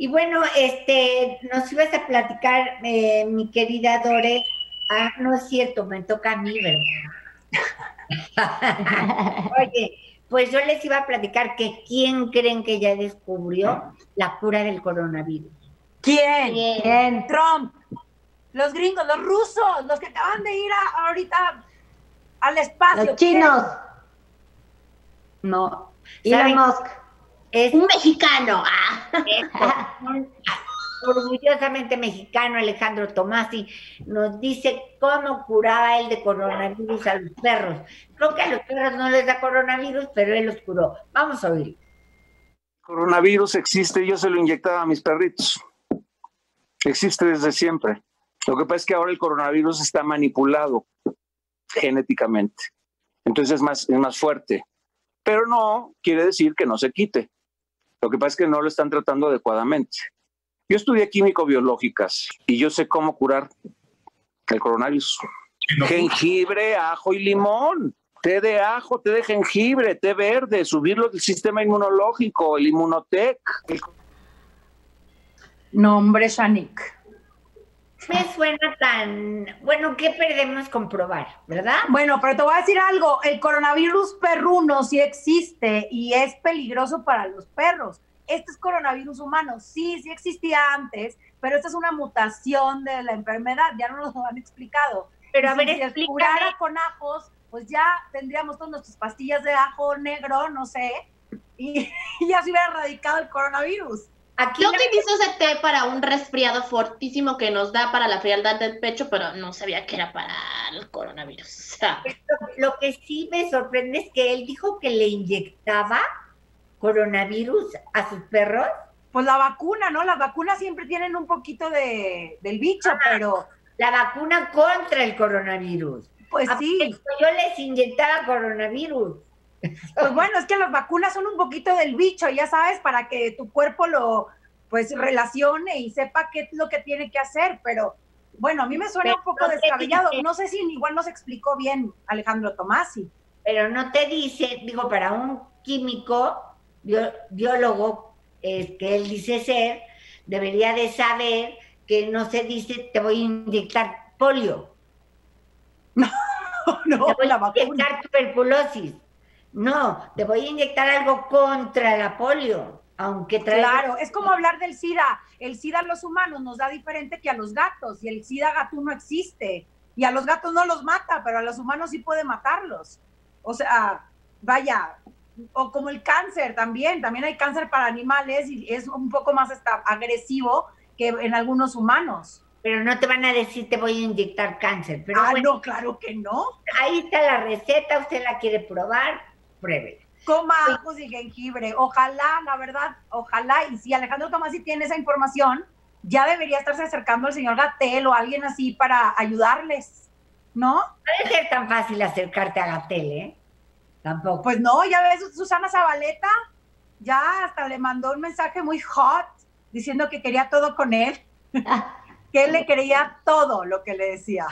Y bueno, nos ibas a platicar, mi querida Dore. Ah, no es cierto, me toca a mí, ¿verdad? Oye, pues yo les iba a platicar que ¿quién creen que ya descubrió la cura del coronavirus? ¿Quién? ¿Quién? Trump. Los gringos, los rusos, los que acaban de ir ahorita al espacio. Los chinos. No. Elon Musk. Es un mexicano. Orgullosamente mexicano, Alejandro Tommasi, nos dice cómo curaba él de coronavirus a los perros. Creo que a los perros no les da coronavirus, pero él los curó. Vamos a oír. Coronavirus existe, yo se lo inyectaba a mis perritos. Existe desde siempre. Lo que pasa es que ahora el coronavirus está manipulado genéticamente. Entonces es más fuerte. Pero no quiere decir que no se quite. Lo que pasa es que no lo están tratando adecuadamente. Yo estudié químico-biológicas y yo sé cómo curar el coronavirus. Jengibre, ajo y limón, té de ajo, té de jengibre, té verde, subirlo del sistema inmunológico, el Inmunotec. Nombre, Shanik. Me suena tan... Bueno, ¿qué perdemos con probar, verdad? Bueno, pero te voy a decir algo. El coronavirus perruno sí existe y es peligroso para los perros. Este es coronavirus humano, sí, sí existía antes, pero esta es una mutación de la enfermedad, ya no nos lo han explicado. Pero a ver, explícame. Si curara con ajos, pues ya tendríamos todas nuestras pastillas de ajo negro, no sé, y ya se hubiera erradicado el coronavirus. Aquí yo utilizo ese té para un resfriado fortísimo que nos da para la frialdad del pecho, pero no sabía que era para el coronavirus. Lo que sí me sorprende es que él dijo que le inyectaba coronavirus a sus perros. Pues la vacuna, ¿no? Las vacunas siempre tienen un poquito del bicho, pero... La vacuna contra el coronavirus. Pues sí. Yo les inyectaba coronavirus. Pues bueno, es que las vacunas son un poquito del bicho, ya sabes, para que tu cuerpo lo, pues, relacione y sepa qué es lo que tiene que hacer, pero bueno, a mí me suena un poco descabellado. No sé si igual nos explicó bien Alejandro Tommasi. Pero no te dice, digo, para un químico... biólogo que él dice ser, debería de saber que no se dice te voy a inyectar polio. No, no, te voy a inyectar tuberculosis. No, te voy a inyectar algo contra la polio, aunque trae... Claro, es como hablar del SIDA. El SIDA a los humanos nos da diferente que a los gatos, y el SIDA gatuno existe. Y a los gatos no los mata, pero a los humanos sí puede matarlos. O sea, vaya... O como el cáncer también hay cáncer para animales y es un poco más agresivo que en algunos humanos. Pero no te van a decir te voy a inyectar cáncer. Pero bueno, no, claro que no. Ahí está la receta, usted la quiere probar, pruébela. Coma ajos y jengibre, ojalá, la verdad, ojalá. Y si Alejandro Tommasi tiene esa información, ya debería estarse acercando al señor Gatell o alguien así para ayudarles, ¿no? No debe ser tan fácil acercarte a Gatell, ¿eh? Tampoco. Pues no, ya ves, Susana Zabaleta ya hasta le mandó un mensaje muy hot diciendo que quería todo con él, que él le quería todo lo que le decía.